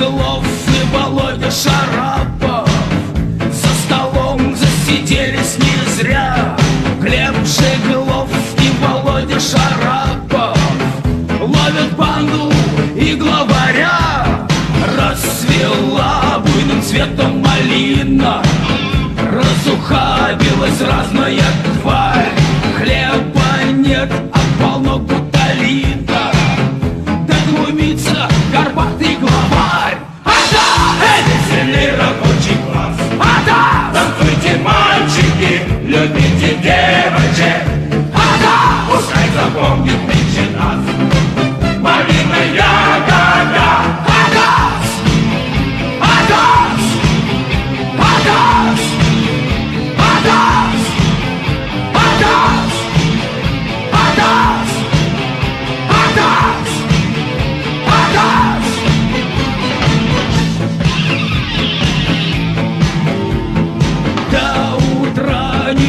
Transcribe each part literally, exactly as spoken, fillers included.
Шегловский, Володя Шарапов. За столом засиделись не зря. Глеб Шегловский, Володя Шарапов ловят банду и главаря. Расцвела буйным цветом малина, разухабилась разная тварь. Хлеба нет, а полно гуталина, да глумится горбатый главарь. А да, это сильный рабочий класс. А да, танцуйте, мальчики, любите девочек. А да, пускай запомнит нынче нас. Малина, ягода. А да, а да, а да, а да.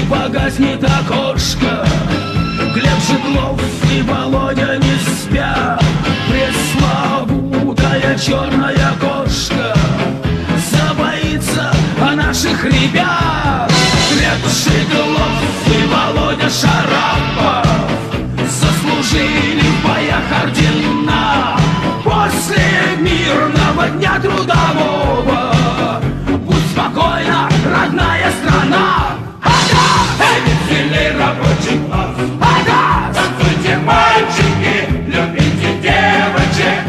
Погаснет окошко. Глеб Шегловский и Володя не спят. Пресловутая черная кошка забоится о наших ребят. Глеб Шегловский и Володя Шарапов заслужили в боях ордена. После мирного дня трудового будь спокойна, родная страна. Сильный рабочий класс. А да! Танцуйте, мальчики, любите девочек.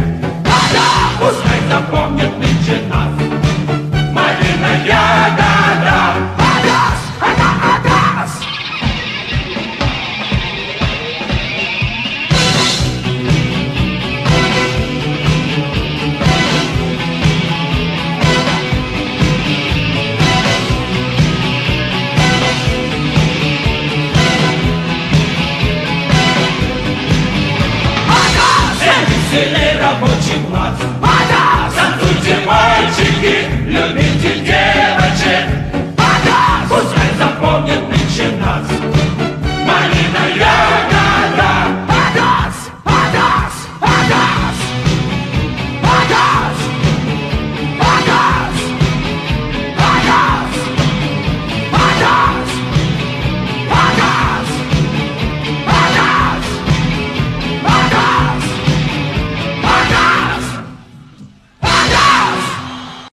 А да! Пускай запомнят нынче нас. Малина, ягода. Адас, ада, адас. Сильный рабочий класс. А да! Танцуйте, мальчики, любите девочек.